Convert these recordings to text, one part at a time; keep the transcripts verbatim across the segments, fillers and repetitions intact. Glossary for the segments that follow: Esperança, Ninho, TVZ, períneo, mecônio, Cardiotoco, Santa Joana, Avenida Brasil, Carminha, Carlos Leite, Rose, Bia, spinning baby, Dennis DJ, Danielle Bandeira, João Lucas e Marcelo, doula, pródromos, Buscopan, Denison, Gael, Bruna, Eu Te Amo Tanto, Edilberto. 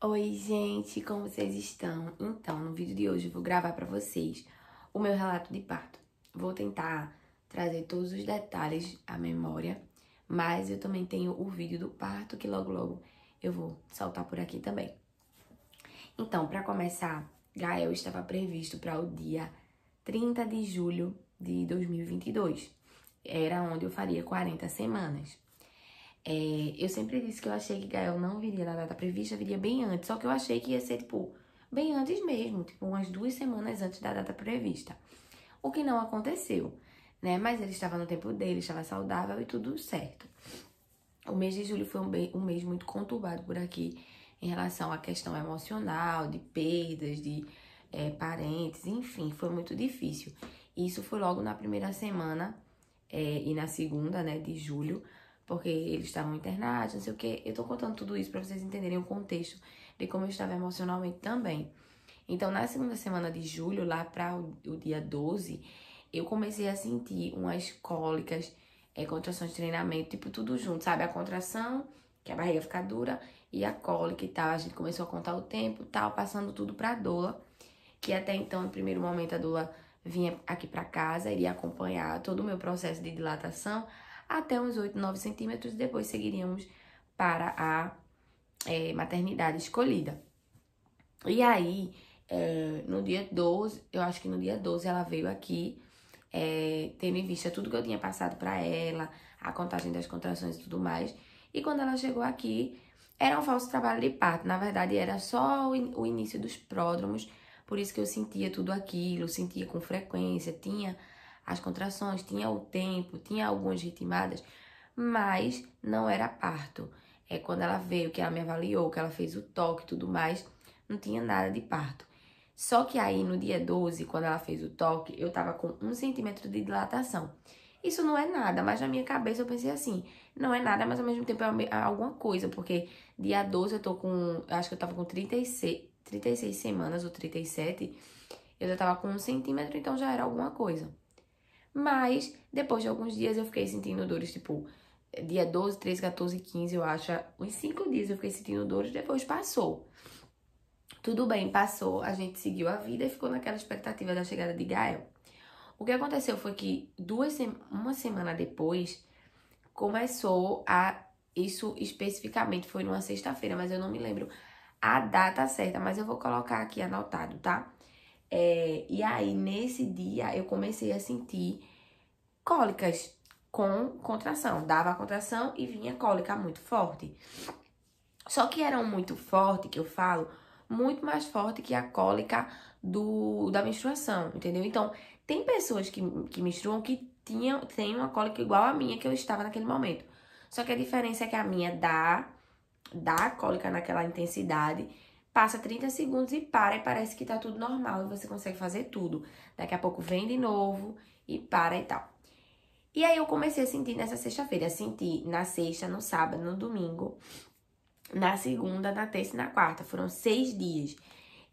Oi, gente, como vocês estão? Então, no vídeo de hoje eu vou gravar pra vocês o meu relato de parto. Vou tentar trazer todos os detalhes à memória, mas eu também tenho o vídeo do parto que logo logo eu vou soltar por aqui também. Então, pra começar, Gael estava previsto para o dia trinta de julho de dois mil e vinte e dois. Era onde eu faria quarenta semanas. É, eu sempre disse que eu achei que Gael não viria na data prevista, viria bem antes. Só que eu achei que ia ser, tipo, bem antes mesmo. Tipo, umas duas semanas antes da data prevista. O que não aconteceu, né? Mas ele estava no tempo dele, estava saudável e tudo certo. O mês de julho foi um, bem, um mês muito conturbado por aqui em relação à questão emocional, de perdas, de é, parentes, enfim. Foi muito difícil. Isso foi logo na primeira semana é, e na segunda, né, de julho. Porque eles estavam internados, não sei o que. Eu tô contando tudo isso pra vocês entenderem o contexto de como eu estava emocionalmente também. Então, na segunda semana de julho, lá pra o, o dia doze, eu comecei a sentir umas cólicas, é, contrações de treinamento, tipo, tudo junto, sabe? A contração, que a barriga fica dura, e a cólica e tal. A gente começou a contar o tempo e tal, passando tudo pra doula, que até então, no primeiro momento, a doula vinha aqui pra casa, iria acompanhar todo o meu processo de dilatação, até uns oito, nove centímetros, depois seguiríamos para a é, maternidade escolhida. E aí, é, no dia doze, eu acho que no dia doze ela veio aqui, é, tendo em vista tudo que eu tinha passado para ela, a contagem das contrações e tudo mais. E quando ela chegou aqui, era um falso trabalho de parto, na verdade era só o, in o início dos pródromos, por isso que eu sentia tudo aquilo, sentia com frequência, tinha as contrações, tinha o tempo, tinha algumas ritmadas, mas não era parto. É quando ela veio, que ela me avaliou, que ela fez o toque e tudo mais, não tinha nada de parto. Só que aí no dia doze, quando ela fez o toque, eu tava com um centímetro de dilatação. Isso não é nada, mas na minha cabeça eu pensei assim, não é nada, mas ao mesmo tempo é alguma coisa, porque dia doze eu tô com, acho que eu tava com trinta e seis, trinta e seis semanas ou trinta e sete, eu já tava com um centímetro, então já era alguma coisa. Mas, depois de alguns dias, eu fiquei sentindo dores, tipo, dia doze, treze, quatorze, quinze, eu acho. Uns cinco dias eu fiquei sentindo dores, depois passou. Tudo bem, passou, a gente seguiu a vida e ficou naquela expectativa da chegada de Gael. O que aconteceu foi que duas sem... uma semana depois, começou a... Isso especificamente foi numa sexta-feira, mas eu não me lembro a data certa, mas eu vou colocar aqui anotado, tá? É, e aí, nesse dia, eu comecei a sentir cólicas com contração. Dava a contração e vinha cólica muito forte. Só que era um muito forte, que eu falo, muito mais forte que a cólica do, da menstruação, entendeu? Então, tem pessoas que, que menstruam que tinham, têm uma cólica igual a minha que eu estava naquele momento. Só que a diferença é que a minha dá, dá cólica naquela intensidade, passa trinta segundos e para, e parece que tá tudo normal, e você consegue fazer tudo. Daqui a pouco vem de novo, e para e tal. E aí eu comecei a sentir nessa sexta-feira, senti na sexta, no sábado, no domingo, na segunda, na terça e na quarta, foram seis dias.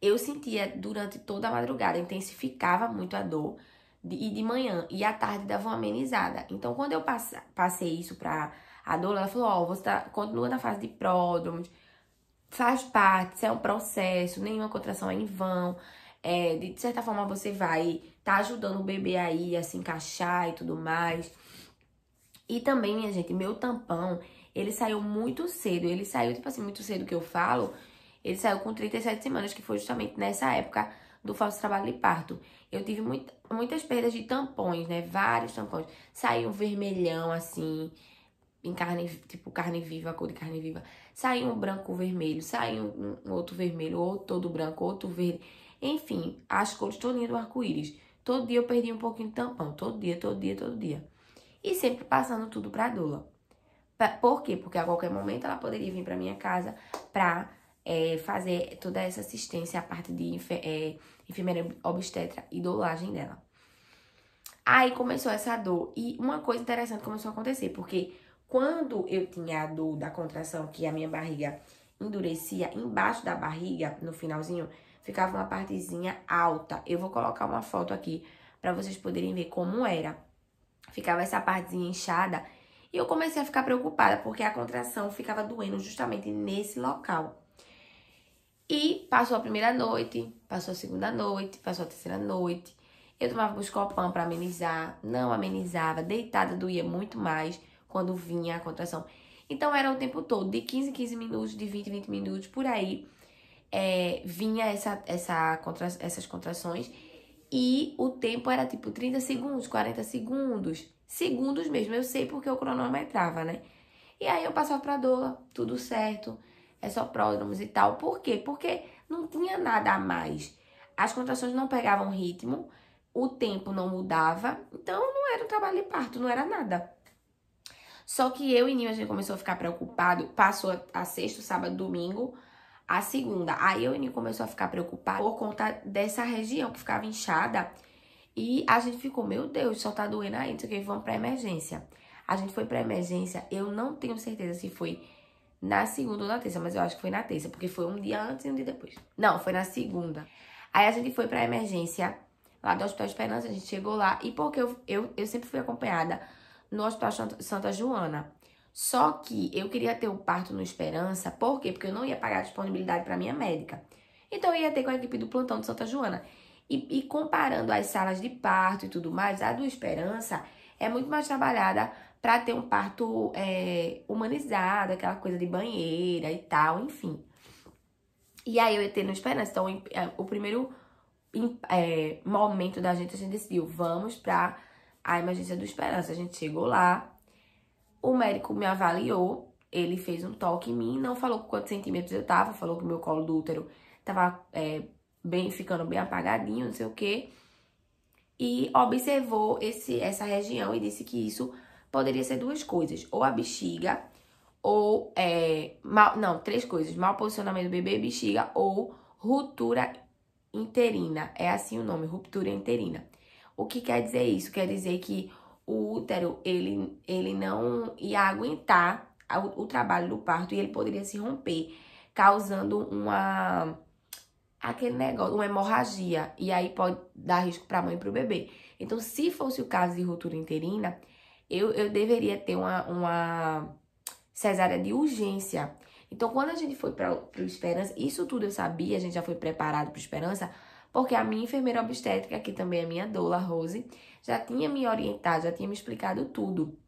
Eu sentia durante toda a madrugada, intensificava muito a dor, e de manhã, e à tarde dava uma amenizada. Então quando eu passei isso pra a doula, ela falou, ó, oh, você tá, continua na fase de pródromos, faz parte, isso é um processo, nenhuma contração é em vão, é, de certa forma você vai tá ajudando o bebê aí a se encaixar e tudo mais. E também, minha gente, meu tampão, ele saiu muito cedo, ele saiu, tipo assim, muito cedo que eu falo, ele saiu com trinta e sete semanas, que foi justamente nessa época do falso trabalho de parto. Eu tive muito, muitas perdas de tampões, né, vários tampões, saiu vermelhão, assim, em carne, tipo, carne viva, a cor de carne viva. Saiu um branco vermelho, saiu um outro vermelho, ou todo branco, outro verde. Enfim, as cores todinha do arco-íris. Todo dia eu perdi um pouquinho de tampão. Todo dia, todo dia, todo dia. E sempre passando tudo pra doula. Por quê? Porque a qualquer momento ela poderia vir pra minha casa pra é, fazer toda essa assistência, a parte de enfer é, enfermeira obstetra e doulagem dela. Aí começou essa dor. E uma coisa interessante começou a acontecer, porque quando eu tinha a dor da contração, que a minha barriga endurecia, embaixo da barriga, no finalzinho, ficava uma partezinha alta. Eu vou colocar uma foto aqui pra vocês poderem ver como era. Ficava essa partezinha inchada e eu comecei a ficar preocupada, porque a contração ficava doendo justamente nesse local. Passou a primeira noite, passou a segunda noite, passou a terceira noite. Eu tomava buscopan pra amenizar, não amenizava, deitada doía muito mais quando vinha a contração. Então era o tempo todo, de quinze em quinze minutos, de vinte em vinte minutos, por aí, é, vinha essa, essa contra, essas contrações. E o tempo era tipo trinta segundos, quarenta segundos, segundos mesmo, eu sei porque eu cronometrava, né? E aí eu passava pra doula, tudo certo, é só pródromos e tal. Por quê? Porque não tinha nada a mais. As contrações não pegavam ritmo, o tempo não mudava, então não era um trabalho de parto, não era nada. Só que eu e Ninho, a gente começou a ficar preocupado, passou a sexta, sábado, domingo, a segunda. Aí eu e Ninho começou a ficar preocupado por conta dessa região que ficava inchada. E a gente ficou, meu Deus, só tá doendo aí, não sei o que, vamos pra emergência. A gente foi pra emergência, eu não tenho certeza se foi na segunda ou na terça, mas eu acho que foi na terça, porque foi um dia antes e um dia depois. Não, foi na segunda. Aí a gente foi pra emergência, lá do Hospital Esperança, a gente chegou lá. E porque eu, eu, eu sempre fui acompanhada no Hospital Santa Joana. Só que eu queria ter o parto no Esperança, por quê? Porque eu não ia pagar a disponibilidade pra minha médica. Então eu ia ter com a equipe do plantão de Santa Joana. E, e comparando as salas de parto e tudo mais, a do Esperança é muito mais trabalhada pra ter um parto é, humanizado, aquela coisa de banheira e tal, enfim. E aí eu ia ter no Esperança. Então o primeiro é, momento da gente, a gente decidiu, vamos pra a emergência do Esperança. A gente chegou lá, o médico me avaliou, ele fez um toque em mim, não falou quantos centímetros eu tava, falou que o meu colo do útero tava é, bem, ficando bem apagadinho, não sei o quê. E observou esse, essa região e disse que isso poderia ser duas coisas, ou a bexiga, ou, é, mal, não, três coisas, mau posicionamento do bebê, bexiga, ou ruptura interina, é assim o nome, ruptura interina. O que quer dizer isso? Quer dizer que o útero, ele, ele não ia aguentar o, o trabalho do parto e ele poderia se romper, causando uma, aquele negócio, uma hemorragia. E aí pode dar risco para a mãe e para o bebê. Então, se fosse o caso de ruptura interina, eu, eu deveria ter uma, uma cesárea de urgência. Então, quando a gente foi para o Esperança, isso tudo eu sabia, a gente já foi preparado para o Esperança, porque a minha enfermeira obstétrica, que também é minha doula, Rose, já tinha me orientado, já tinha me explicado tudo.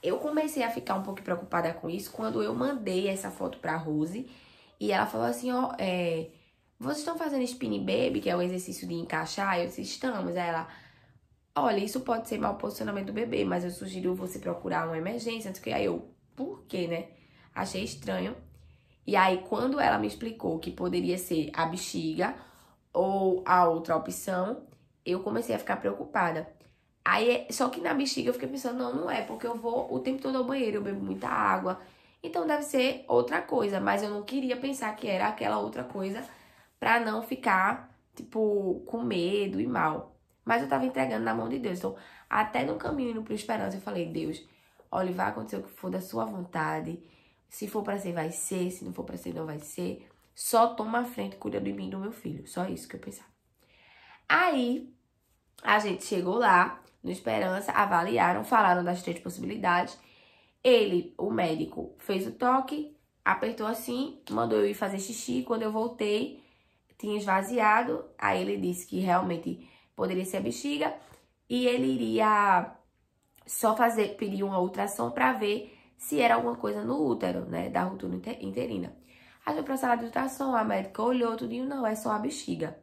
Eu comecei a ficar um pouco preocupada com isso quando eu mandei essa foto pra Rose. E ela falou assim, ó, é, vocês estão fazendo spinning baby, que é o exercício de encaixar? Eu disse, estamos. Aí ela, olha, isso pode ser mau posicionamento do bebê, mas eu sugiro você procurar uma emergência. Aí eu, por quê, né? Achei estranho. E aí, quando ela me explicou que poderia ser a bexiga ou a outra opção, eu comecei a ficar preocupada. Aí, só que na bexiga eu fiquei pensando, não, não é, porque eu vou o tempo todo ao banheiro, eu bebo muita água, então deve ser outra coisa, mas eu não queria pensar que era aquela outra coisa pra não ficar, tipo, com medo e mal. Mas eu tava entregando na mão de Deus, então até no caminho indo pro Esperança eu falei, Deus, olha, vai acontecer o que for da sua vontade, se for pra ser, vai ser, se não for pra ser, não vai ser. Só toma a frente, cuida de mim e do meu filho. Só isso que eu pensava. Aí, a gente chegou lá, no Esperança, avaliaram, falaram das três possibilidades. Ele, o médico, fez o toque, apertou assim, mandou eu ir fazer xixi. Quando eu voltei, tinha esvaziado. Aí ele disse que realmente poderia ser a bexiga. E ele iria só fazer, pedir uma ultrassom pra ver se era alguma coisa no útero, né? Da ruptura interina. Aí foi pra sala de ultrassom, a médica olhou, tudinho, não, é só a bexiga.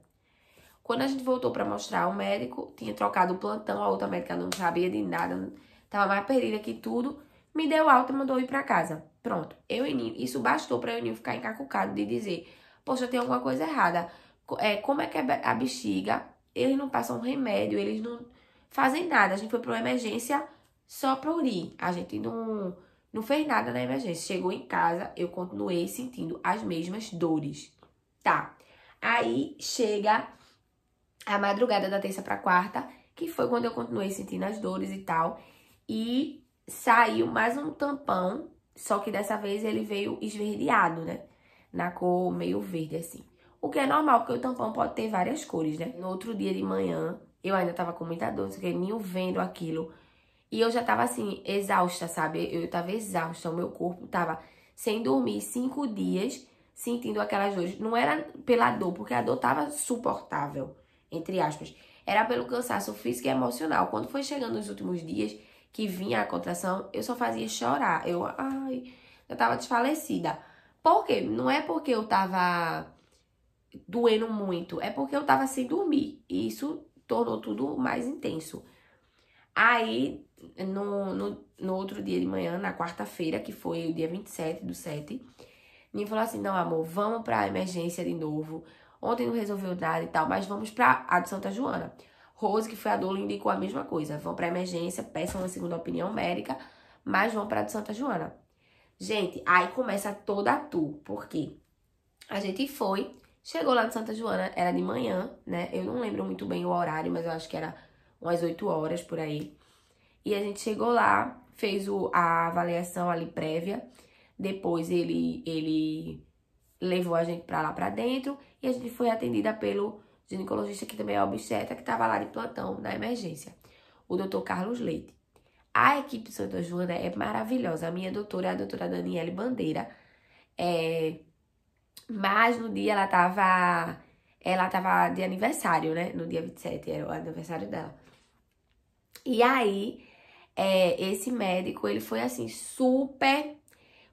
Quando a gente voltou pra mostrar, o médico tinha trocado o plantão, a outra médica não sabia de nada, tava mais perdida que tudo, me deu alta e mandou ir pra casa. Pronto, eu e Ninho, isso bastou pra eu e Ninho ficar encacucado de dizer, poxa, tem alguma coisa errada, é, como é que é a bexiga, eles não passam remédio, eles não fazem nada, a gente foi pra uma emergência só pra urir, a gente não... Não fez nada na emergência. Chegou em casa, eu continuei sentindo as mesmas dores. Tá. Aí chega a madrugada da terça pra quarta, que foi quando eu continuei sentindo as dores e tal. E saiu mais um tampão, só que dessa vez ele veio esverdeado, né? Na cor meio verde, assim. O que é normal, porque o tampão pode ter várias cores, né? No outro dia de manhã, eu ainda tava com muita dor, porque nem vendo aquilo... E eu já tava assim, exausta, sabe? Eu tava exausta, o meu corpo tava sem dormir cinco dias, sentindo aquelas dores. Não era pela dor, porque a dor estava suportável, entre aspas. Era pelo cansaço físico e emocional. Quando foi chegando nos últimos dias, que vinha a contração, eu só fazia chorar. Eu, ai, eu tava desfalecida. Por quê? Não é porque eu tava doendo muito, é porque eu tava sem dormir. E isso tornou tudo mais intenso. Aí, no, no, no outro dia de manhã, na quarta-feira, que foi o dia vinte e sete do sete, Ninho falou assim, não, amor, vamos pra emergência de novo. Ontem não resolveu nada e tal, mas vamos pra a de Santa Joana. Rose, que foi a doula, indicou a mesma coisa. Vão pra emergência, peçam uma segunda opinião médica, mas vão pra a de Santa Joana. Gente, aí começa toda a tour, porque a gente foi, chegou lá de Santa Joana, era de manhã, né? Eu não lembro muito bem o horário, mas eu acho que era umas oito horas por aí. E a gente chegou lá, fez o, a avaliação ali prévia, depois ele... ele levou a gente pra lá pra dentro e a gente foi atendida pelo ginecologista, que também é obstetra, que tava lá de plantão na emergência, o doutor Carlos Leite. A equipe de Santa Joana é maravilhosa. A minha doutora é a doutora Danielle Bandeira. É... Mas no dia ela tava... Ela tava de aniversário, né? No dia vinte e sete, era o aniversário dela. E aí, é... esse médico, ele foi assim, super...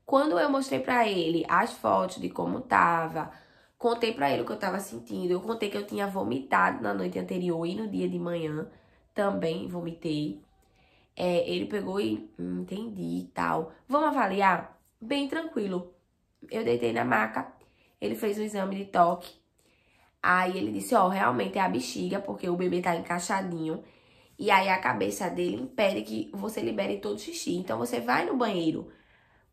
Quando eu mostrei pra ele as fotos de como tava, contei pra ele o que eu tava sentindo, eu contei que eu tinha vomitado na noite anterior e no dia de manhã também vomitei. É, ele pegou e hum, entendi e tal. Vamos avaliar? Bem tranquilo. Eu deitei na maca, ele fez um exame de toque. Aí ele disse, ó, oh, realmente é a bexiga, porque o bebê tá encaixadinho. E aí a cabeça dele impede que você libere todo o xixi. Então você vai no banheiro...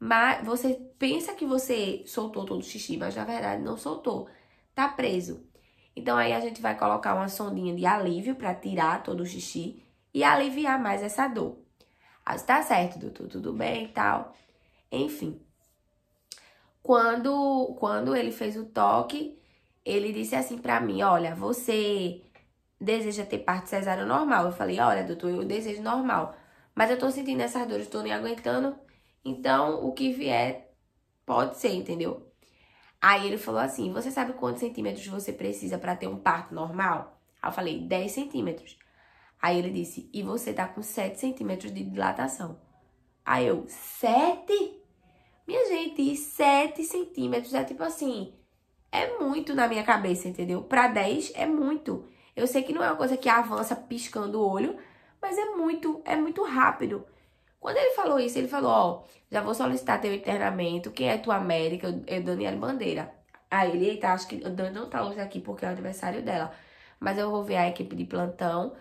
Mas você pensa que você soltou todo o xixi, mas na verdade não soltou. Tá preso. Então aí a gente vai colocar uma sondinha de alívio pra tirar todo o xixi e aliviar mais essa dor. Aí tá certo, doutor, tudo bem e tal. Enfim. Quando, quando ele fez o toque, ele disse assim pra mim, olha, você deseja ter parto cesariana normal? Eu falei, olha, doutor, eu desejo normal. Mas eu tô sentindo essas dores, tô nem aguentando. Então, o que vier pode ser, entendeu? Aí ele falou assim, você sabe quantos centímetros você precisa pra ter um parto normal? Aí eu falei, dez centímetros. Aí ele disse, e você tá com sete centímetros de dilatação. Aí eu, sete? Minha gente, sete centímetros é tipo assim, é muito na minha cabeça, entendeu? Pra dez é muito. Eu sei que não é uma coisa que avança piscando o olho, mas é muito, é muito rápido. Quando ele falou isso, ele falou, ó, já vou solicitar teu internamento, quem é tua médica? Eu, eu Danielle Bandeira. Aí ele, eita, acho que o Dani não tá hoje aqui porque é o aniversário dela, mas eu vou ver a equipe de plantão,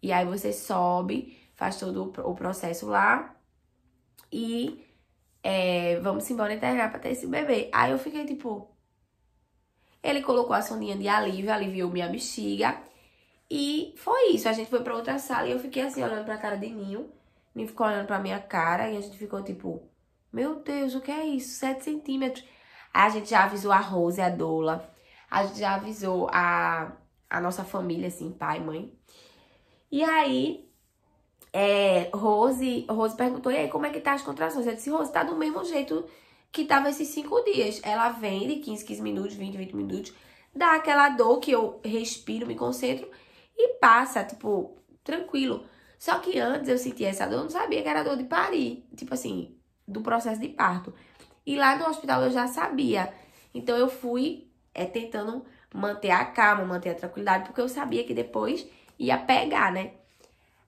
e aí você sobe, faz todo o processo lá, e é, vamos embora internar pra ter esse bebê. Aí eu fiquei tipo... Ele colocou a sondinha de alívio, aliviou minha bexiga, e foi isso. A gente foi pra outra sala e eu fiquei assim, olhando pra cara de Ninho. Ninho ficou olhando pra minha cara e a gente ficou tipo, meu Deus, o que é isso? sete centímetros. Aí a gente já avisou a Rose, a doula. A gente já avisou a, a nossa família, assim, pai, mãe. E aí, é, Rose, Rose perguntou, e aí, como é que tá as contrações? Eu disse, Rose, tá do mesmo jeito que tava esses cinco dias. Ela vem de quinze, quinze minutos, vinte, vinte minutos. Dá aquela dor que eu respiro, me concentro e passa, tipo, tranquilo. Só que antes eu sentia essa dor, eu não sabia que era dor de parir, tipo assim, do processo de parto. E lá no hospital eu já sabia. Então eu fui é, tentando manter a calma, manter a tranquilidade, porque eu sabia que depois ia pegar, né?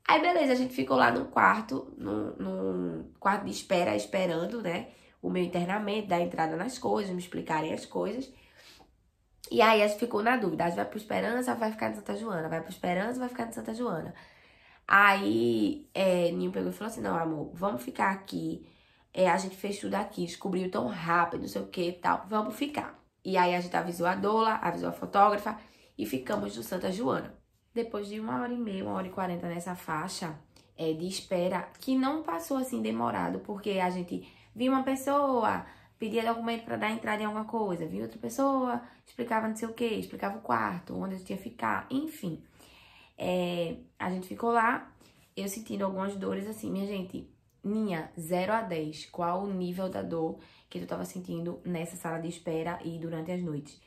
Aí beleza, a gente ficou lá no quarto, no, no quarto de espera, esperando, né? O meu internamento, dar entrada nas coisas, me explicarem as coisas. E aí a gente ficou na dúvida, a gente vai pro Esperança, vai ficar em Santa Joana, vai pro Esperança, vai ficar em Santa Joana. Aí, é, Ninho pegou e falou assim, não, amor, vamos ficar aqui, é, a gente fez tudo aqui, descobriu tão rápido, não sei o que e tal, vamos ficar. E aí a gente avisou a doula, avisou a fotógrafa e ficamos no Santa Joana. Depois de uma hora e meia, uma hora e quarenta nessa faixa é, de espera, que não passou assim demorado, porque a gente via uma pessoa, pedia documento pra dar entrada em alguma coisa, via outra pessoa, explicava não sei o que, explicava o quarto, onde a gente ia ficar, enfim... É, a gente ficou lá, eu sentindo algumas dores assim, minha gente, Ninha, zero a dez, qual o nível da dor que tu tava sentindo nessa sala de espera e durante as noites?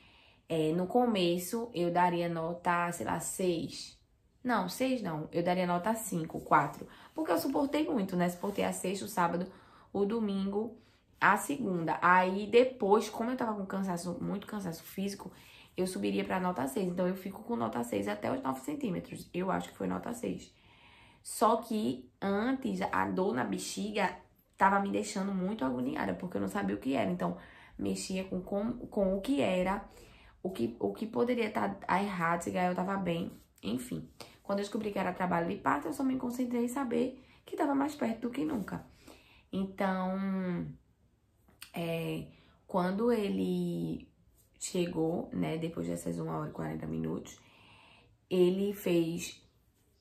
É, no começo, eu daria nota, sei lá, seis. Não, seis não. Eu daria nota cinco, quatro. Porque eu suportei muito, né? Suportei a sexta, o sábado, o domingo, a segunda. Aí, depois, como eu tava com cansaço, muito cansaço físico, eu subiria pra nota seis. Então, eu fico com nota seis até os nove centímetros. Eu acho que foi nota seis. Só que, antes, a dor na bexiga tava me deixando muito agoniada, porque eu não sabia o que era. Então, mexia com, com, com o que era... O que, o que poderia estar errado, se Gael tava bem, enfim. Quando eu descobri que era trabalho de parto, eu só me concentrei em saber que tava mais perto do que nunca. Então, é, quando ele chegou, né, depois dessas uma hora e quarenta minutos, ele fez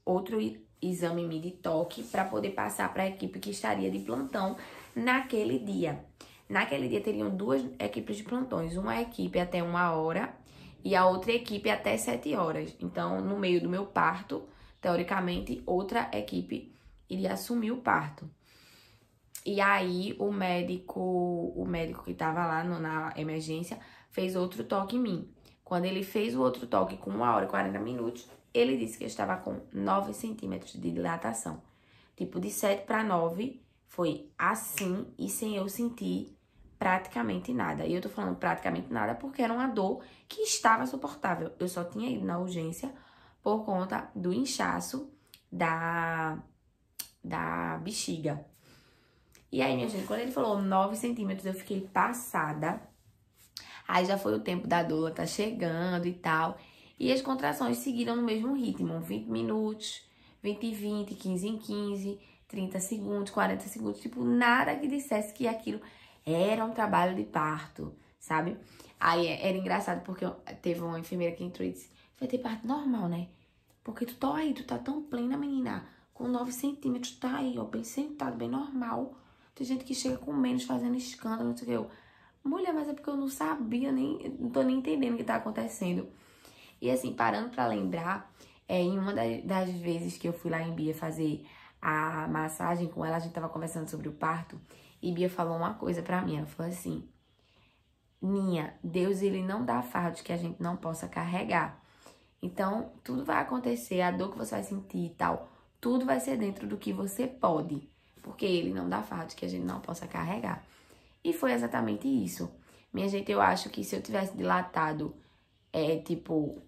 outro exame M I D toque para poder passar para a equipe que estaria de plantão naquele dia. Naquele dia teriam duas equipes de plantões, uma equipe até uma hora e a outra equipe até sete horas. Então, no meio do meu parto, teoricamente, outra equipe iria assumir o parto. E aí, o médico, o médico que estava lá no, na emergência fez outro toque em mim. Quando ele fez o outro toque com uma hora e quarenta minutos, ele disse que eu estava com nove centímetros de dilatação. Tipo, de sete para nove, foi assim e sem eu sentir praticamente nada. E eu tô falando praticamente nada porque era uma dor que estava suportável. Eu só tinha ido na urgência por conta do inchaço da, da bexiga. E aí, minha gente, quando ele falou nove centímetros, eu fiquei passada. Aí já foi o tempo da dor, tá chegando e tal. E as contrações seguiram no mesmo ritmo. vinte minutos, vinte em vinte, quinze em quinze, trinta segundos, quarenta segundos. Tipo, nada que dissesse que aquilo... era um trabalho de parto, sabe? Aí era engraçado porque teve uma enfermeira que entrou e disse: vai ter parto normal, né? Porque tu tá aí, tu tá tão plena, menina. Com nove centímetros, tá aí, ó, bem sentado, bem normal. Tem gente que chega com menos, fazendo escândalo, não sei o que. Eu, mulher, mas é porque eu não sabia, nem, não tô nem entendendo o que tá acontecendo. E assim, parando pra lembrar, é, em uma das, das vezes que eu fui lá em Bia fazer a massagem com ela, a gente tava conversando sobre o parto. E Bia falou uma coisa pra mim, ela falou assim: Ninha, Deus, ele não dá fardos que a gente não possa carregar. Então, tudo vai acontecer, a dor que você vai sentir e tal, tudo vai ser dentro do que você pode, porque ele não dá fardos que a gente não possa carregar. E foi exatamente isso. Minha gente, eu acho que se eu tivesse dilatado, é, tipo,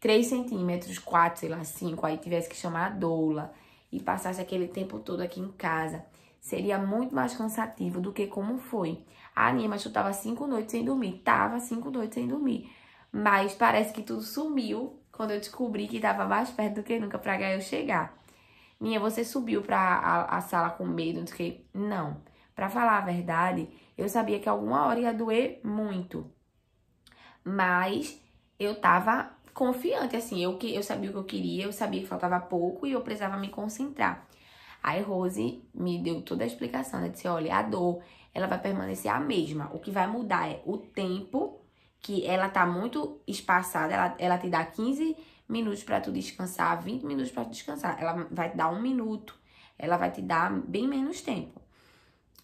três centímetros, quatro, sei lá, cinco, aí tivesse que chamar a doula e passasse aquele tempo todo aqui em casa... seria muito mais cansativo do que como foi. Ah, Ninha, mas tu tava cinco noites sem dormir. Tava cinco noites sem dormir. Mas parece que tudo sumiu quando eu descobri que tava mais perto do que nunca pra Gael chegar. Ninha, você subiu pra a, a sala com medo, não sei o que. Não. Pra falar a verdade, eu sabia que alguma hora ia doer muito. Mas eu tava confiante, assim. Eu, eu sabia o que eu queria, eu sabia que faltava pouco e eu precisava me concentrar. Aí Rose me deu toda a explicação, né? Disse, olha, a dor, ela vai permanecer a mesma. O que vai mudar é o tempo, que ela tá muito espaçada. Ela, ela te dá quinze minutos pra tu descansar, vinte minutos pra tu descansar. Ela vai te dar um minuto, ela vai te dar bem menos tempo.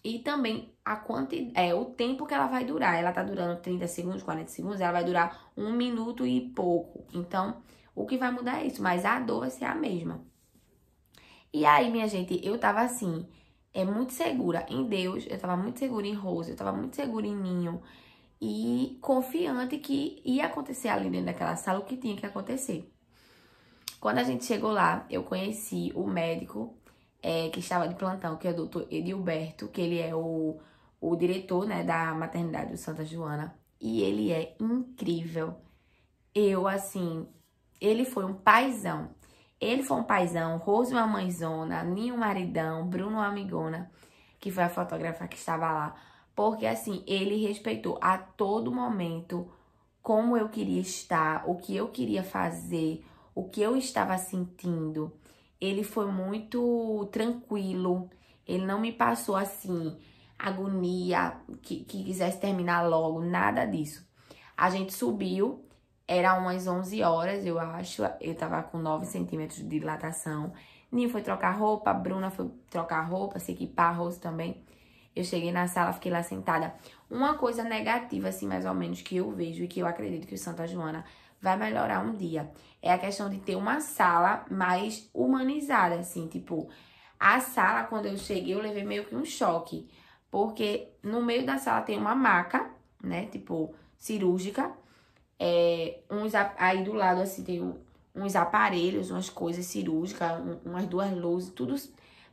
E também a quanti, é, o tempo que ela vai durar. Ela tá durando trinta segundos, quarenta segundos, ela vai durar um minuto e pouco. Então, o que vai mudar é isso, mas a dor vai ser a mesma. E aí, minha gente, eu tava assim, é muito segura em Deus, eu tava muito segura em Rose, eu tava muito segura em Ninho. E confiante que ia acontecer ali dentro daquela sala o que tinha que acontecer. Quando a gente chegou lá, eu conheci o médico é, que estava de plantão, que é o doutor Edilberto, que ele é o, o diretor, né, da maternidade do Santa Joana. E ele é incrível. Eu, assim, ele foi um paizão. Ele foi um paizão, Rose uma mãezona, Ninho um maridão, Bruna uma amigona, que foi a fotógrafa que estava lá. Porque, assim, ele respeitou a todo momento como eu queria estar, o que eu queria fazer, o que eu estava sentindo. Ele foi muito tranquilo, ele não me passou, assim, agonia, que, que quisesse terminar logo, nada disso. A gente subiu. Era umas onze horas, eu acho. Eu tava com nove centímetros de dilatação. Ninho foi trocar roupa, a Bruna foi trocar roupa, se equipar, a Rose também. Eu cheguei na sala, fiquei lá sentada. Uma coisa negativa, assim, mais ou menos, que eu vejo e que eu acredito que o Santa Joana vai melhorar um dia, é a questão de ter uma sala mais humanizada, assim, tipo... A sala, quando eu cheguei, eu levei meio que um choque, porque no meio da sala tem uma maca, né, tipo, cirúrgica, é, uns, aí do lado, assim, tem uns aparelhos, umas coisas cirúrgicas, umas duas luzes, tudo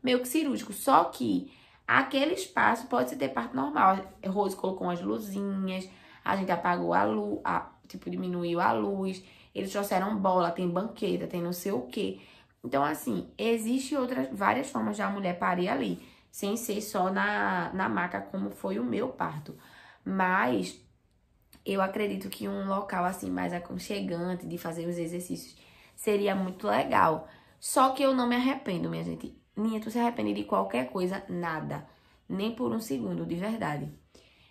meio que cirúrgico, só que aquele espaço pode ter parte normal. A Rose colocou umas luzinhas, a gente apagou a luz, a, tipo, diminuiu a luz, eles trouxeram bola, tem banqueta, tem não sei o quê. Então, assim, existe outras, várias formas de a mulher parir ali, sem ser só na, na maca, como foi o meu parto. Mas eu acredito que um local, assim, mais aconchegante de fazer os exercícios seria muito legal. Só que eu não me arrependo, minha gente. Ninha, tu se arrepende de qualquer coisa? Nada. Nem por um segundo, de verdade.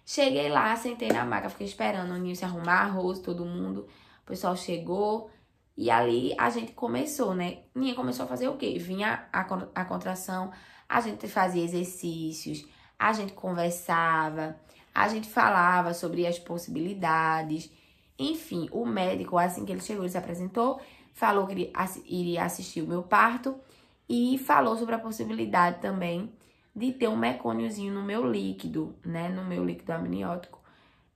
Cheguei lá, sentei na maca, fiquei esperando o Ninho se arrumar, a Rose, todo mundo. O pessoal chegou... E ali a gente começou, né? Ninha começou a fazer o quê? Vinha a, a contração, a gente fazia exercícios, a gente conversava, a gente falava sobre as possibilidades. Enfim, o médico, assim que ele chegou, ele se apresentou, falou que ele iria assistir o meu parto e falou sobre a possibilidade também de ter um mecôniozinho no meu líquido, né? No meu líquido amniótico,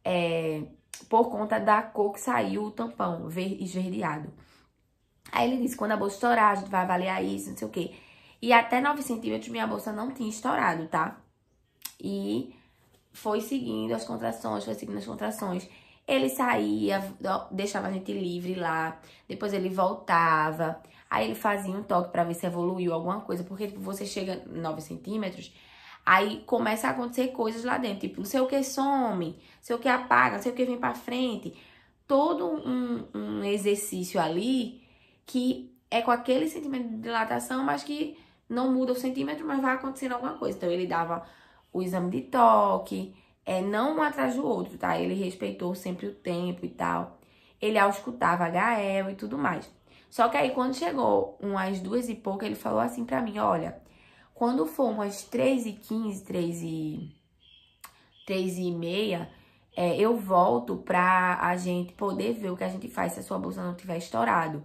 é, por conta da cor que saiu o tampão, verde, esverdeado. Aí ele disse, quando a bolsa estourar, a gente vai avaliar isso, não sei o quê. E até nove centímetros minha bolsa não tinha estourado, tá? E foi seguindo as contrações, foi seguindo as contrações. Ele saía, deixava a gente livre lá, depois ele voltava. Aí ele fazia um toque pra ver se evoluiu alguma coisa, porque tipo, você chega nove centímetros, aí começa a acontecer coisas lá dentro, tipo, não sei o que some, não sei o que apaga, não sei o que vem pra frente. Todo um, um exercício ali... que é com aquele sentimento de dilatação, mas que não muda o centímetro, mas vai acontecendo alguma coisa. Então, ele dava o exame de toque, é, não um atrás do outro, tá? Ele respeitou sempre o tempo e tal. Ele auscultava a Gael e tudo mais. Só que aí, quando chegou umas duas e pouco, ele falou assim pra mim, olha, quando for umas três e quinze, três e... três e meia, é, eu volto pra a gente poder ver o que a gente faz se a sua bolsa não tiver estourado.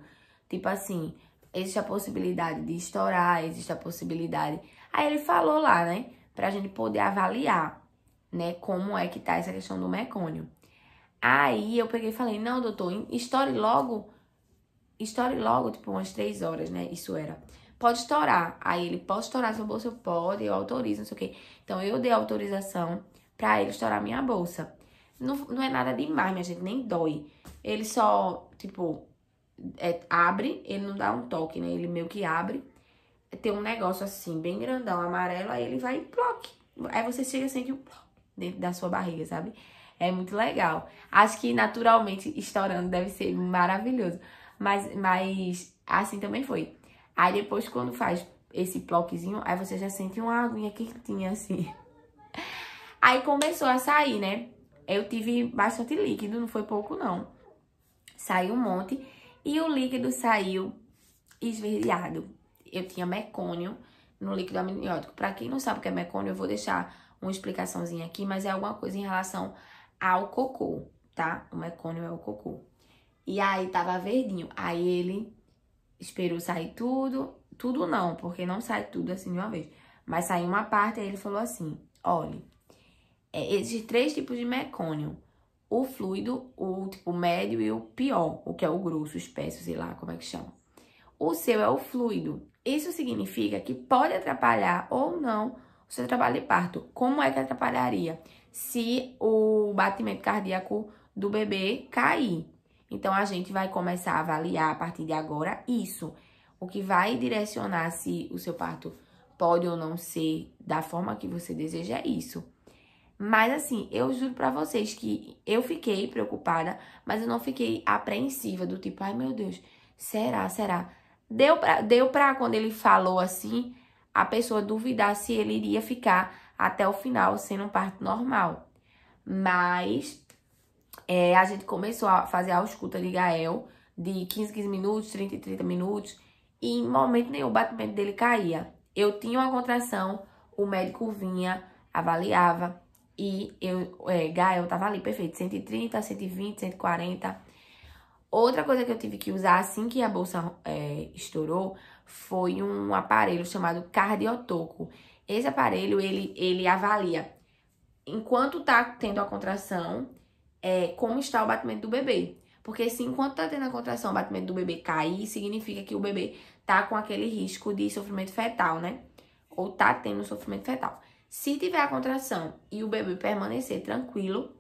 Tipo assim, existe a possibilidade de estourar, existe a possibilidade... Aí ele falou lá, né? Pra gente poder avaliar, né? Como é que tá essa questão do mecônio. Aí eu peguei e falei, não, doutor, estoure logo. Estoure logo, tipo, umas três horas, né? Isso era. Pode estourar. Aí ele, pode estourar sua bolsa? Pode, eu autorizo, não sei o quê. Então, eu dei autorização pra ele estourar minha bolsa. Não, não é nada demais, minha gente, nem dói. Ele só, tipo... É, abre, ele não dá um toque, né? Ele meio que abre. Tem um negócio assim, bem grandão, amarelo, aí ele vai e ploque. Aí você chega assim que dentro da sua barriga, sabe? É muito legal. Acho que naturalmente estourando deve ser maravilhoso. Mas, mas assim também foi. Aí depois quando faz esse ploquezinho, aí você já sente uma aguinha quentinha assim. Aí começou a sair, né? Eu tive bastante líquido, não foi pouco não. Saiu um monte. E o líquido saiu esverdeado. Eu tinha mecônio no líquido amniótico. Pra quem não sabe o que é mecônio, eu vou deixar uma explicaçãozinha aqui, mas é alguma coisa em relação ao cocô, tá? O mecônio é o cocô. E aí tava verdinho. Aí ele esperou sair tudo. Tudo não, porque não sai tudo assim de uma vez. Mas saiu uma parte, aí ele falou assim, olha, é, existem três tipos de mecônio. O fluido, o tipo médio e o pior, o que é o grosso, o espesso, sei lá como é que chama. O seu é o fluido. Isso significa que pode atrapalhar ou não o seu trabalho de parto. Como é que atrapalharia? Se o batimento cardíaco do bebê cair. Então, a gente vai começar a avaliar a partir de agora isso. O que vai direcionar se o seu parto pode ou não ser da forma que você deseja é isso. Mas assim, eu juro pra vocês que eu fiquei preocupada, mas eu não fiquei apreensiva do tipo, ai meu Deus, será, será? Deu pra, deu pra quando ele falou assim, a pessoa duvidar se ele iria ficar até o final sendo um parto normal. Mas é, a gente começou a fazer a ausculta de Gael de quinze, quinze minutos, trinta, trinta minutos. e em momento nenhum o batimento dele caía. Eu tinha uma contração, o médico vinha, avaliava e eu, é, Gael tava ali, perfeito, cento e trinta, cento e vinte, cento e quarenta. Outra coisa que eu tive que usar assim que a bolsa é, estourou foi um aparelho chamado Cardiotoco. Esse aparelho, ele, ele avalia enquanto tá tendo a contração, é, como está o batimento do bebê. Porque se enquanto tá tendo a contração o batimento do bebê cair, significa que o bebê tá com aquele risco de sofrimento fetal, né? Ou tá tendo sofrimento fetal. Se tiver a contração e o bebê permanecer tranquilo,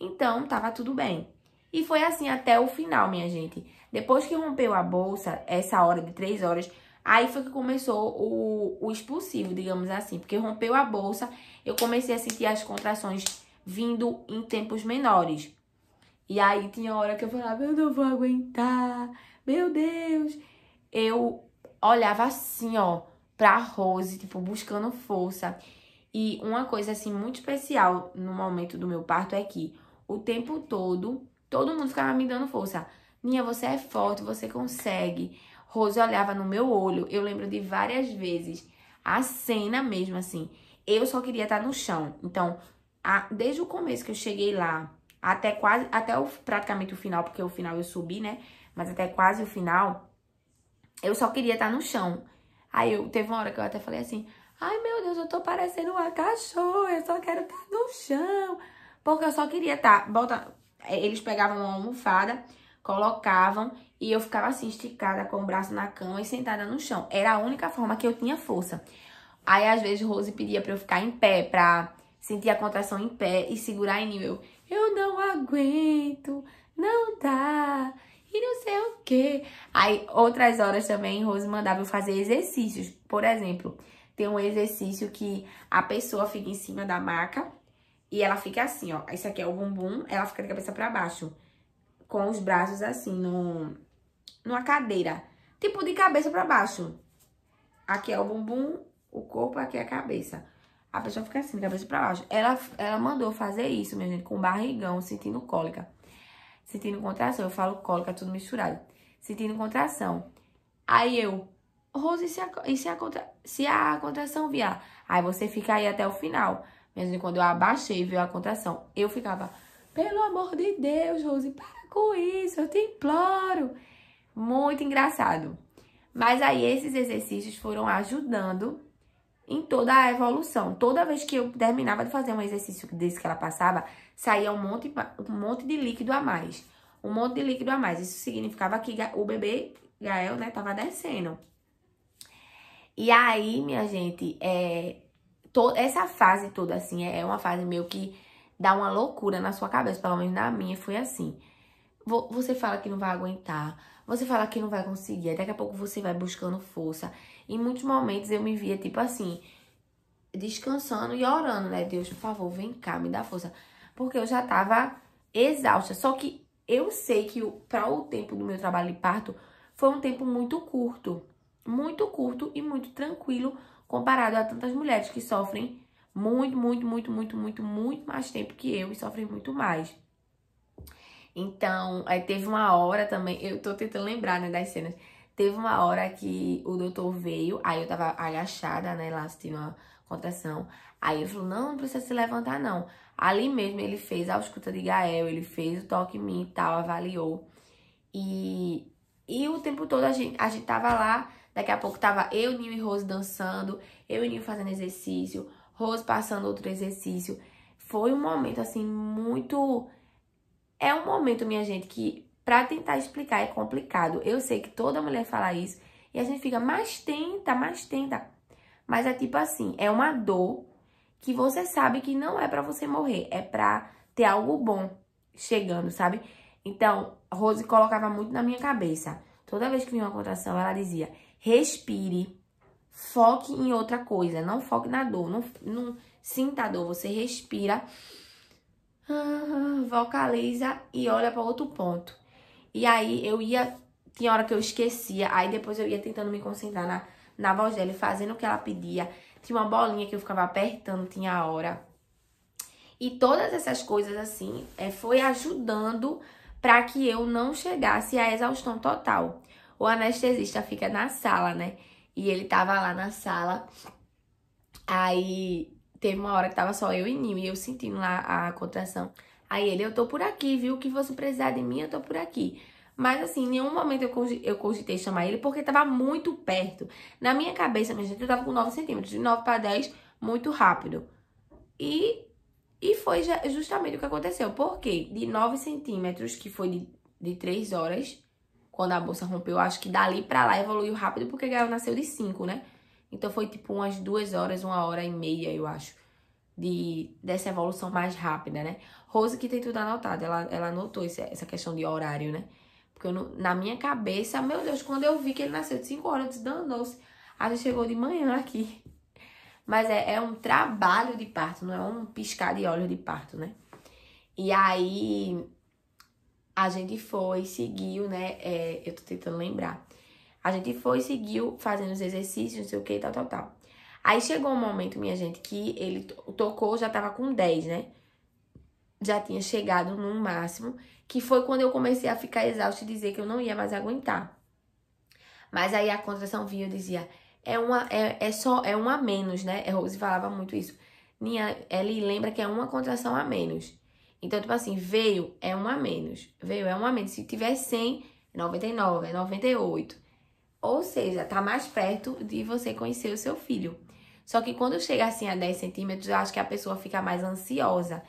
então tava tudo bem. E foi assim até o final, minha gente. Depois que rompeu a bolsa, essa hora de três horas, aí foi que começou o, o expulsivo, digamos assim. Porque rompeu a bolsa, eu comecei a sentir as contrações vindo em tempos menores. E aí tinha hora que eu falava, eu não vou aguentar, meu Deus. Eu olhava assim, ó, pra Rose, tipo, buscando força. E uma coisa, assim, muito especial no momento do meu parto é que o tempo todo, todo mundo ficava me dando força. Ninha, você é forte, você consegue. Rose olhava no meu olho. Eu lembro de várias vezes a cena mesmo, assim. Eu só queria estar no chão. Então, a, desde o começo que eu cheguei lá, até quase, até o, praticamente o final, porque o final eu subi, né? Mas até quase o final, eu só queria estar no chão. Aí eu, teve uma hora que eu até falei assim, ai, meu Deus, eu tô parecendo uma cachorra, eu só quero estar no chão. Porque eu só queria estar... Bota, eles pegavam uma almofada, colocavam e eu ficava assim, esticada, com o braço na cama e sentada no chão. Era a única forma que eu tinha força. Aí, às vezes, Rose pedia pra eu ficar em pé, pra sentir a contração em pé e segurar em mim. Eu, eu não aguento, não dá, e não sei o quê. Aí, outras horas também, Rose mandava eu fazer exercícios. Por exemplo... Tem um exercício que a pessoa fica em cima da maca e ela fica assim, ó. Isso aqui é o bumbum, ela fica de cabeça pra baixo, com os braços assim, no, numa cadeira. Tipo de cabeça pra baixo. Aqui é o bumbum, o corpo, aqui é a cabeça. A pessoa fica assim, de cabeça pra baixo. Ela, ela mandou fazer isso, minha gente, com barrigão, sentindo cólica. Sentindo contração, eu falo cólica, tudo misturado. Sentindo contração. Aí eu... Rose, e se a, e se a, contra, se a contração vier? Aí você fica aí até o final. Mesmo quando eu abaixei e veio a contração, eu ficava, pelo amor de Deus, Rose, para com isso, eu te imploro. Muito engraçado. Mas aí esses exercícios foram ajudando em toda a evolução. Toda vez que eu terminava de fazer um exercício desse que ela passava, saía um monte, um monte de líquido a mais. Um monte de líquido a mais. Isso significava que o bebê, Gael, né, tava descendo. E aí, minha gente, é, to, essa fase toda, assim, é uma fase meio que dá uma loucura na sua cabeça, pelo menos na minha foi assim. Você fala que não vai aguentar, você fala que não vai conseguir, daqui a pouco você vai buscando força. Em muitos momentos eu me via, tipo assim, descansando e orando, né? Deus, por favor, vem cá, me dá força. Porque eu já tava exausta, só que eu sei que para o tempo do meu trabalho de parto foi um tempo muito curto. Muito curto e muito tranquilo comparado a tantas mulheres que sofrem muito, muito, muito, muito, muito, muito mais tempo que eu e sofrem muito mais. Então, aí teve uma hora também, eu tô tentando lembrar, né, das cenas. Teve uma hora que o doutor veio, aí eu tava agachada, né, lá assistindo a contração. Aí ele falou, não, não precisa se levantar, não. Ali mesmo ele fez a ausculta de Gael, ele fez o toque em mim e tal, avaliou. E, e o tempo todo a gente, a gente tava lá. Daqui a pouco tava eu, Ninho e Rose dançando, eu e Ninho fazendo exercício, Rose passando outro exercício. Foi um momento, assim, muito... É um momento, minha gente, que pra tentar explicar é complicado. Eu sei que toda mulher fala isso e a gente fica, mas tenta, mas tenta. Mas é tipo assim, é uma dor que você sabe que não é pra você morrer, é pra ter algo bom chegando, sabe? Então, Rose colocava muito na minha cabeça. Toda vez que vinha uma contração, ela dizia... Respire, foque em outra coisa, não foque na dor, não, não sinta a dor, você respira, vocaliza e olha para outro ponto. E aí eu ia, tinha hora que eu esquecia, aí depois eu ia tentando me concentrar na, na voz dela e fazendo o que ela pedia. Tinha uma bolinha que eu ficava apertando, tinha a hora. E todas essas coisas assim, é, foi ajudando para que eu não chegasse à exaustão total. o anestesista fica na sala, né? E ele tava lá na sala, aí teve uma hora que tava só eu e Ninho, e eu sentindo lá a contração. Aí ele, eu tô por aqui, viu? O que você precisar de mim, eu tô por aqui. Mas assim, em nenhum momento eu cogitei chamar ele, porque tava muito perto. Na minha cabeça, minha gente, eu tava com nove centímetros, de nove para dez, muito rápido. E, e foi justamente o que aconteceu. Por quê? De nove centímetros, que foi de, de três horas, quando a bolsa rompeu, acho que dali pra lá evoluiu rápido, porque Gael nasceu de cinco, né? Então foi tipo umas duas horas, uma hora e meia, eu acho, de, dessa evolução mais rápida, né? Rose que tem tudo anotado, ela, ela anotou esse, essa questão de horário, né? Porque eu, na minha cabeça, meu Deus, quando eu vi que ele nasceu de cinco horas, eu disse, danou-se. A gente chegou de manhã aqui. Mas é, é um trabalho de parto, não é um piscar de olhos de parto, né? E aí, a gente foi, seguiu, né? É, eu tô tentando lembrar. A gente foi, seguiu fazendo os exercícios, não sei o que, tal, tal, tal. Aí chegou um momento, minha gente, que ele tocou, já tava com dez, né? Já tinha chegado no máximo, que foi quando eu comecei a ficar exausta e dizer que eu não ia mais aguentar. Mas aí a contração vinha, eu dizia, é uma, é, é só, é uma a menos, né? A Rose falava muito isso. Minha, ela lembra que é uma contração a menos. Então, tipo assim, veio, é uma a menos. Veio, é uma a menos. Se tiver cem, é noventa e nove, é noventa e oito. Ou seja, tá mais perto de você conhecer o seu filho. Só que quando chega assim a dez centímetros, eu acho que a pessoa fica mais ansiosa.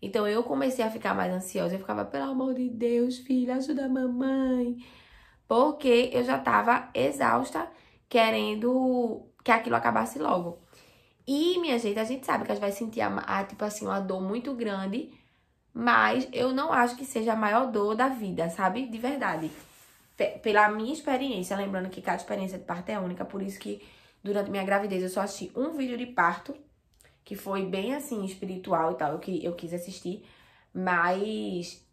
Então, eu comecei a ficar mais ansiosa. Eu ficava, pelo amor de Deus, filha, ajuda a mamãe. Porque eu já tava exausta, querendo que aquilo acabasse logo. E, minha gente, a gente sabe que a gente vai sentir, a, a, tipo assim, uma dor muito grande. Mas eu não acho que seja a maior dor da vida, sabe? De verdade. P- pela minha experiência, lembrando que cada experiência de parto é única. Por isso que, durante minha gravidez, eu só assisti um vídeo de parto. Que foi bem, assim, espiritual e tal, que eu quis assistir. Mas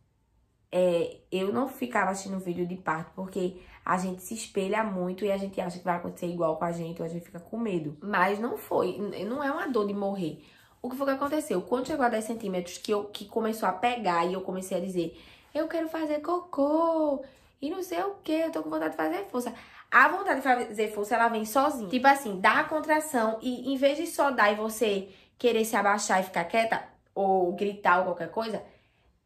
é, eu não ficava assistindo vídeo de parto, porque a gente se espelha muito e a gente acha que vai acontecer igual com a gente, ou a gente fica com medo. Mas não foi, não é uma dor de morrer. O que foi que aconteceu? Quando chegou a dez centímetros, que, eu, que começou a pegar e eu comecei a dizer, eu quero fazer cocô e não sei o que, eu tô com vontade de fazer força. A vontade de fazer força, ela vem sozinha. Tipo assim, dá a contração e em vez de só dar e você querer se abaixar e ficar quieta, ou gritar ou qualquer coisa,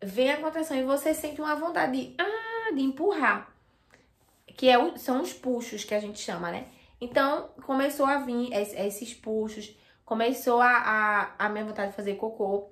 vem a contração e você sente uma vontade de, ah, de empurrar, que é o, são os puxos que a gente chama, né? Então, começou a vir es, esses puxos, começou a, a, a minha vontade de fazer cocô,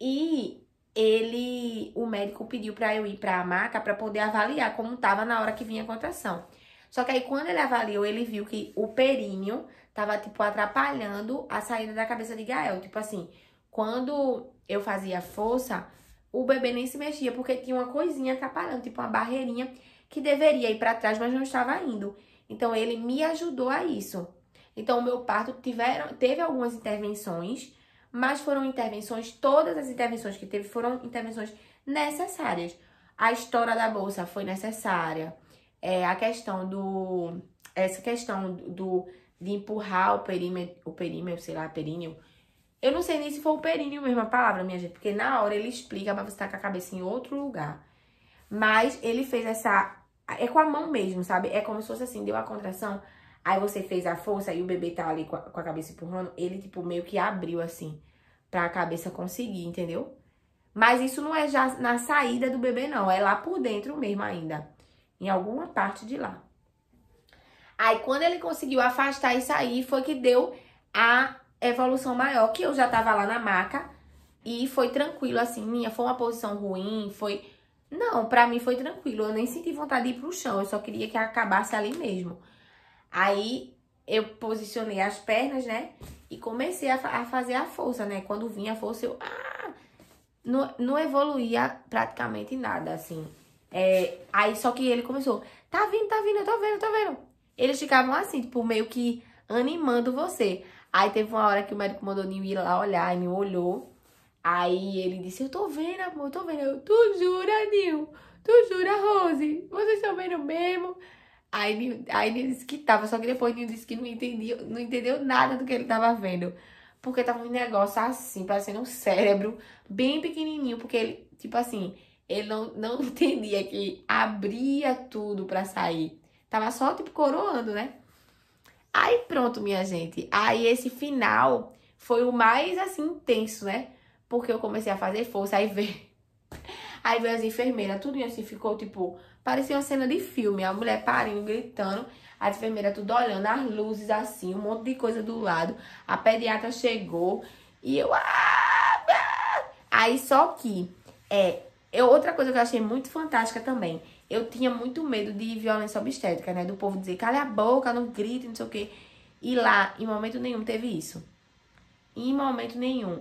e ele, o médico pediu pra eu ir pra maca pra poder avaliar como tava na hora que vinha a contração. Só que aí, quando ele avaliou, ele viu que o períneo tava, tipo, atrapalhando a saída da cabeça de Gael. Tipo assim, quando eu fazia força, o bebê nem se mexia, porque tinha uma coisinha atrapalhando, tipo uma barreirinha que deveria ir pra trás, mas não estava indo. Então, ele me ajudou a isso. Então, o meu parto tiveram, teve algumas intervenções, mas foram intervenções, todas as intervenções que teve foram intervenções necessárias. A estoura da bolsa foi necessária. É, a questão do... Essa questão do... de empurrar o períneo, o períneo, sei lá, períneo. Eu não sei nem se foi o períneo mesmo a palavra, minha gente, porque na hora ele explica pra você estar com a cabeça em outro lugar. Mas ele fez essa... É com a mão mesmo, sabe? É como se fosse assim, deu a contração, aí você fez a força e o bebê tá ali com a, com a cabeça empurrando, ele, tipo, meio que abriu, assim, pra a cabeça conseguir, entendeu? Mas isso não é já na saída do bebê, não. É lá por dentro mesmo ainda. Em alguma parte de lá. Aí, quando ele conseguiu afastar e sair, foi que deu a evolução maior, que eu já tava lá na maca e foi tranquilo, assim, minha, foi uma posição ruim, foi... Não, pra mim foi tranquilo, eu nem senti vontade de ir pro chão, eu só queria que acabasse ali mesmo. Aí, eu posicionei as pernas, né, e comecei a, a fazer a força, né, quando vinha a força, eu... Ah! Não, não evoluía praticamente nada, assim. É, aí, só que ele começou, tá vindo, tá vindo, eu tô vendo, eu tô vendo. Eles ficavam assim, tipo, meio que animando você. Aí teve uma hora que o médico mandou Ninho ir lá olhar, e Ninho olhou. Aí ele disse, eu tô vendo, amor, eu tô vendo. Eu, tu jura, Ninho? Tu jura, Rose? Vocês estão vendo mesmo? Aí Ninho, aí Ninho disse que tava, só que depois Ninho disse que não entendeu, não entendeu nada do que ele tava vendo. Porque tava um negócio assim, parecendo um cérebro bem pequenininho, porque ele, tipo assim, ele não, não entendia que abria tudo pra sair. Tava só, tipo, coroando, né? Aí pronto, minha gente. Aí esse final foi o mais, assim, intenso, né? Porque eu comecei a fazer força, aí veio... Aí veio as enfermeiras, tudo assim, ficou, tipo... Parecia uma cena de filme, a mulher parindo, gritando, as enfermeiras tudo olhando, as luzes assim, um monte de coisa do lado. A pediatra chegou e eu... Aí só que... É, eu, outra coisa que eu achei muito fantástica também, eu tinha muito medo de violência obstétrica, né? Do povo dizer, cala a boca, não grite, não sei o quê. E lá, em momento nenhum, teve isso. Em momento nenhum,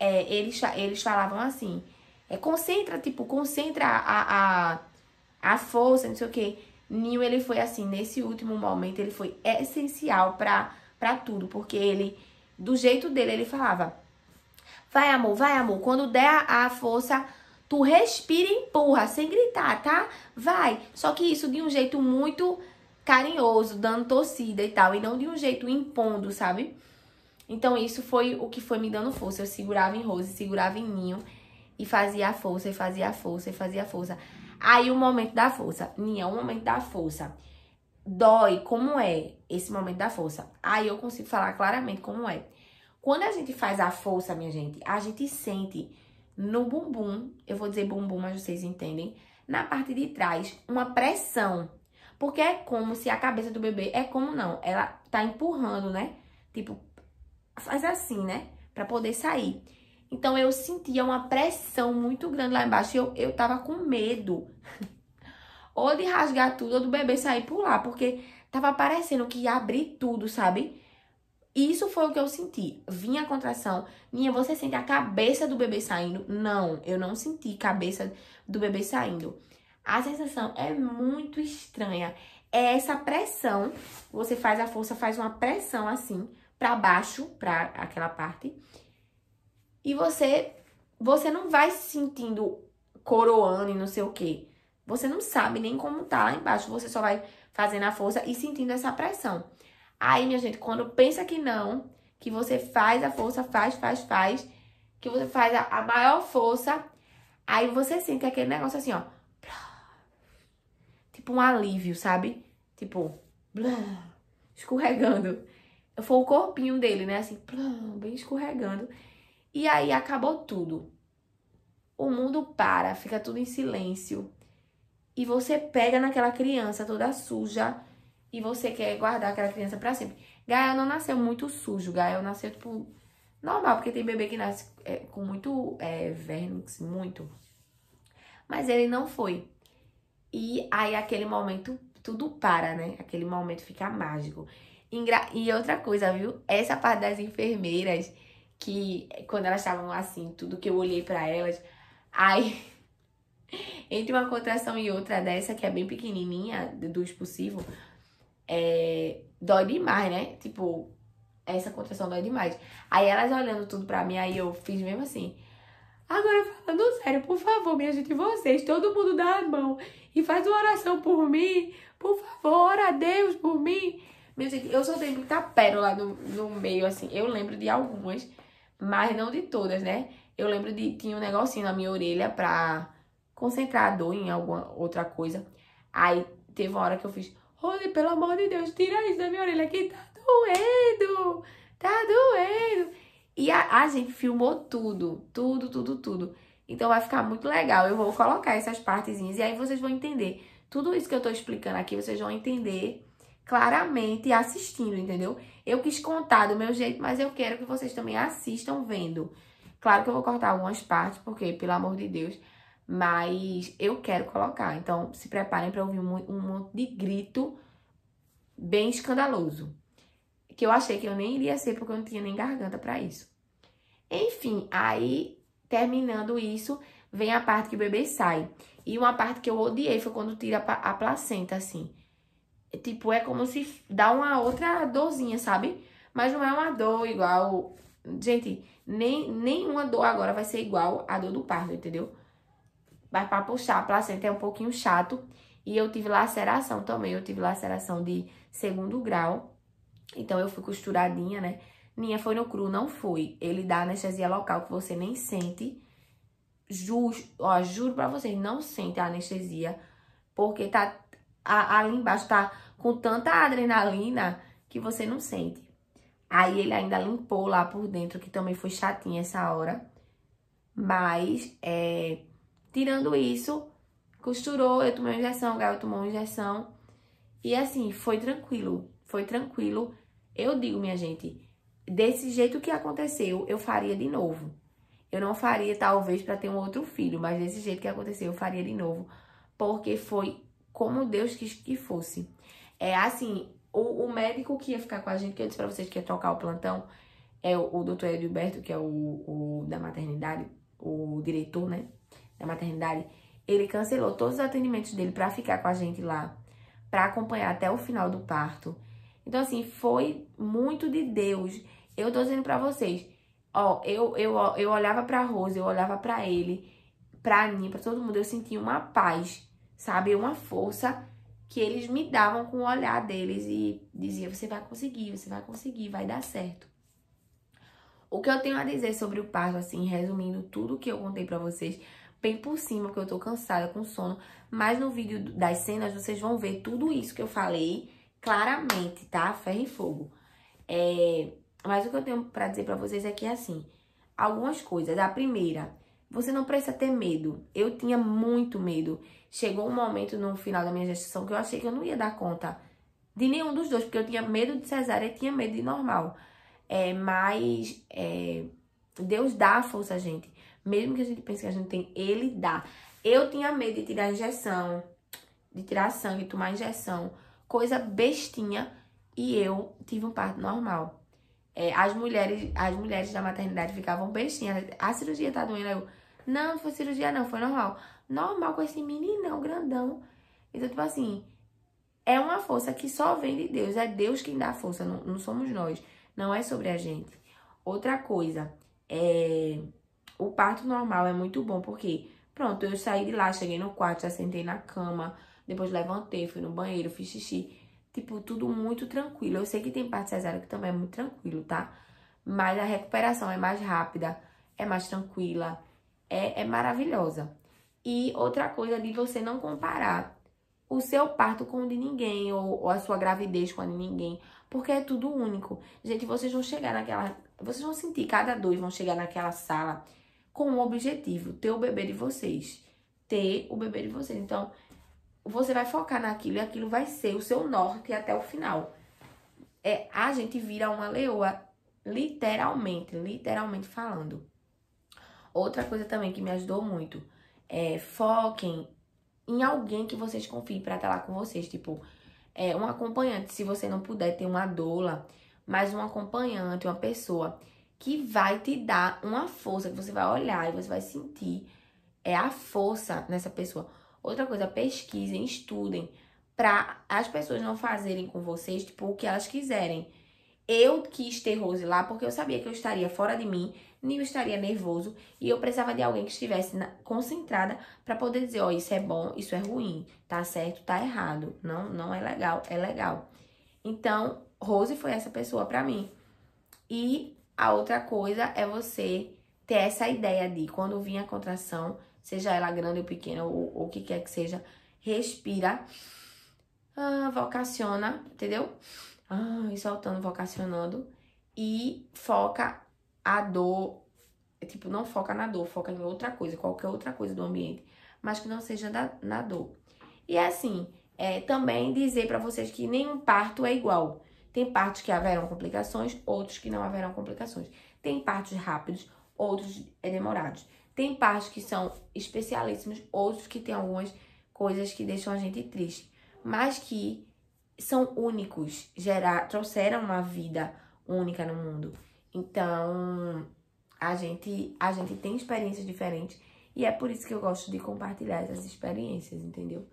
é, eles, eles falavam assim... É, concentra, tipo, concentra a, a, a força, não sei o que. Ninho, ele foi assim, nesse último momento, ele foi essencial pra, pra tudo. Porque ele, do jeito dele, ele falava, vai, amor, vai, amor. Quando der a, a força, tu respira e empurra, sem gritar, tá? Vai. Só que isso de um jeito muito carinhoso, dando torcida e tal. E não de um jeito impondo, sabe? Então, isso foi o que foi me dando força. Eu segurava em Rose, segurava em Ninho. E fazia a força, e fazia a força, e fazia a força. Aí o momento da força. Ninha, o momento da força. Dói, como é esse momento da força? Aí eu consigo falar claramente como é. Quando a gente faz a força, minha gente, a gente sente no bumbum, eu vou dizer bumbum, mas vocês entendem, na parte de trás, uma pressão. Porque é como se a cabeça do bebê, é como não, ela tá empurrando, né? Tipo, faz assim, né? Pra poder sair. Então, eu sentia uma pressão muito grande lá embaixo. Eu, eu tava com medo. Ou de rasgar tudo, ou do bebê sair por lá. Porque tava parecendo que ia abrir tudo, sabe? E isso foi o que eu senti. Vinha a contração. Ninha, você sente a cabeça do bebê saindo? Não, eu não senti cabeça do bebê saindo. A sensação é muito estranha. É essa pressão. Você faz a força, faz uma pressão assim, pra baixo, pra aquela parte... E você, você não vai se sentindo coroando e não sei o quê. Você não sabe nem como tá lá embaixo. Você só vai fazendo a força e sentindo essa pressão. Aí, minha gente, quando pensa que não, que você faz a força, faz, faz, faz, que você faz a, a maior força, aí você sente aquele negócio assim, ó. Tipo um alívio, sabe? Tipo, escorregando. Foi o corpinho dele, né? Assim, bem escorregando. E aí acabou tudo. O mundo para, fica tudo em silêncio. E você pega naquela criança toda suja e você quer guardar aquela criança pra sempre. Gael não nasceu muito sujo. Gael nasceu, tipo, normal, porque tem bebê que nasce é, com muito é, vermes, muito. Mas ele não foi. E aí aquele momento, tudo para, né? Aquele momento fica mágico. Engra... E outra coisa, viu? Essa parte das enfermeiras... Que quando elas estavam assim, tudo que eu olhei pra elas, aí, entre uma contração e outra dessa, que é bem pequenininha, do expulsivo, é, dói demais, né? Tipo, essa contração dói demais. Aí elas olhando tudo pra mim, aí eu fiz mesmo assim. Agora, falando sério, por favor, minha gente, vocês, todo mundo dá a mão e faz uma oração por mim, por favor, ora a Deus por mim. Minha gente, eu soltei muita pérola no, no meio, assim, eu lembro de algumas... Mas não de todas, né? Eu lembro de... Tinha um negocinho na minha orelha pra concentrar a dor em alguma outra coisa. Aí teve uma hora que eu fiz... Rose, pelo amor de Deus, tira isso da minha orelha que tá doendo! Tá doendo! E a, a gente filmou tudo. Tudo, tudo, tudo. Então vai ficar muito legal. Eu vou colocar essas partezinhas e aí vocês vão entender. Tudo isso que eu tô explicando aqui, vocês vão entender... claramente assistindo, entendeu? Eu quis contar do meu jeito, mas eu quero que vocês também assistam vendo. Claro que eu vou cortar algumas partes, porque, pelo amor de Deus, mas eu quero colocar. Então, se preparem para ouvir um monte de grito bem escandaloso. Que eu achei que eu nem iria ser, porque eu não tinha nem garganta para isso. Enfim, aí, terminando isso, vem a parte que o bebê sai. E uma parte que eu odiei foi quando tira a placenta, assim. Tipo, é como se dá uma outra dorzinha, sabe? Mas não é uma dor igual... Gente, nem, nenhuma dor agora vai ser igual a dor do parto, entendeu? Mas pra puxar a placenta é um pouquinho chato. E eu tive laceração também. Eu tive laceração de segundo grau. Então, eu fui costuradinha, né? Ninha foi no cru, não foi. Ele dá anestesia local que você nem sente. Ju, ó, juro pra vocês, não sente a anestesia. Porque tá... Ali embaixo tá com tanta adrenalina que você não sente. Aí ele ainda limpou lá por dentro, que também foi chatinha essa hora. Mas, é, tirando isso, costurou, eu tomei uma injeção, o Gael tomou uma injeção. E assim, foi tranquilo, foi tranquilo. Eu digo, minha gente, desse jeito que aconteceu, eu faria de novo. Eu não faria, talvez, para ter um outro filho, mas desse jeito que aconteceu, eu faria de novo. Porque foi como Deus quis que fosse. É assim, o, o médico que ia ficar com a gente, que eu disse pra vocês que ia trocar o plantão, é o, o doutor Edilberto, que é o, o da maternidade, o diretor, né, da maternidade. Ele cancelou todos os atendimentos dele pra ficar com a gente lá, pra acompanhar até o final do parto. Então, assim, foi muito de Deus. Eu tô dizendo pra vocês, ó, eu, eu, eu olhava pra Rose, eu olhava pra ele, pra mim, pra todo mundo, eu sentia uma paz, sabe? Uma força que eles me davam com o olhar deles e dizia, você vai conseguir, você vai conseguir, vai dar certo. O que eu tenho a dizer sobre o parto, assim, resumindo tudo que eu contei pra vocês, bem por cima, porque eu tô cansada, com sono, mas no vídeo das cenas vocês vão ver tudo isso que eu falei claramente, tá? Ferro e fogo. É... Mas o que eu tenho pra dizer pra vocês é que, assim, algumas coisas. A primeira, você não precisa ter medo. Eu tinha muito medo. Chegou um momento no final da minha gestação que eu achei que eu não ia dar conta de nenhum dos dois, porque eu tinha medo de cesárea e tinha medo de normal. É, mas é, Deus dá a força a gente. Mesmo que a gente pense que a gente tem, Ele dá. Eu tinha medo de tirar injeção, de tirar sangue, tomar injeção, coisa bestinha, e eu tive um parto normal. As mulheres, as mulheres da maternidade ficavam bestinhas. A cirurgia tá doendo. Eu, não, não foi cirurgia não, foi normal. Normal com esse meninão grandão. Então, tipo assim, é uma força que só vem de Deus. É Deus quem dá a força, não, não somos nós. Não é sobre a gente. Outra coisa, é, o parto normal é muito bom, porque, pronto, eu saí de lá, cheguei no quarto, já sentei na cama, depois levantei, fui no banheiro, fiz xixi. Tipo, tudo muito tranquilo. Eu sei que tem parte cesárea que também é muito tranquilo, tá? Mas a recuperação é mais rápida, é mais tranquila, é, é maravilhosa. E outra coisa de você não comparar o seu parto com o de ninguém, ou, ou a sua gravidez com a de ninguém, porque é tudo único. Gente, vocês vão chegar naquela... Vocês vão sentir, cada dois vão chegar naquela sala com um objetivo, ter o bebê de vocês. Ter o bebê de vocês. Então... Você vai focar naquilo e aquilo vai ser o seu norte até o final. É, a gente vira uma leoa, literalmente, literalmente falando. Outra coisa também que me ajudou muito é foquem em alguém que vocês confiem pra estar lá com vocês. Tipo, é, um acompanhante, se você não puder ter uma doula, mas um acompanhante, uma pessoa que vai te dar uma força, que você vai olhar e você vai sentir é, a força nessa pessoa. Outra coisa, pesquisem, estudem, pra as pessoas não fazerem com vocês, tipo, o que elas quiserem. Eu quis ter Rose lá porque eu sabia que eu estaria fora de mim, nem eu estaria nervoso, e eu precisava de alguém que estivesse na, concentrada pra poder dizer, ó, oh, isso é bom, isso é ruim, tá certo, tá errado, não, não é legal, é legal. Então, Rose foi essa pessoa pra mim. E a outra coisa é você ter essa ideia de, quando vir a contração... Seja ela grande ou pequena, ou o que quer que seja, respira, ah, vocaciona, entendeu? Ah, e soltando, vocacionando. E foca a dor, tipo, não foca na dor, foca em outra coisa, qualquer outra coisa do ambiente, mas que não seja da, na dor. E assim, é, também dizer pra vocês que nenhum parto é igual. Tem partos que haverão complicações, outros que não haverão complicações. Tem partos rápidos, outros é demorados. Tem partos que são especialíssimos, outros que tem algumas coisas que deixam a gente triste. Mas que são únicos, gerar, trouxeram uma vida única no mundo. Então, a gente, a gente tem experiências diferentes e é por isso que eu gosto de compartilhar essas experiências, entendeu?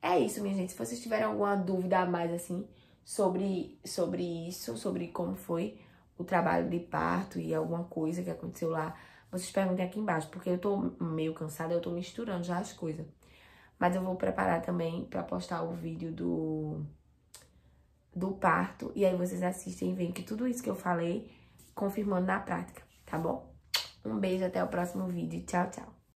É isso, minha gente. Se vocês tiverem alguma dúvida a mais, assim, sobre, sobre isso, sobre como foi o trabalho de parto e alguma coisa que aconteceu lá, vocês perguntem aqui embaixo, porque eu tô meio cansada, eu tô misturando já as coisas. Mas eu vou preparar também pra postar o vídeo do, do parto. E aí vocês assistem e veem que tudo isso que eu falei, confirmando na prática, tá bom? Um beijo, até o próximo vídeo. Tchau, tchau.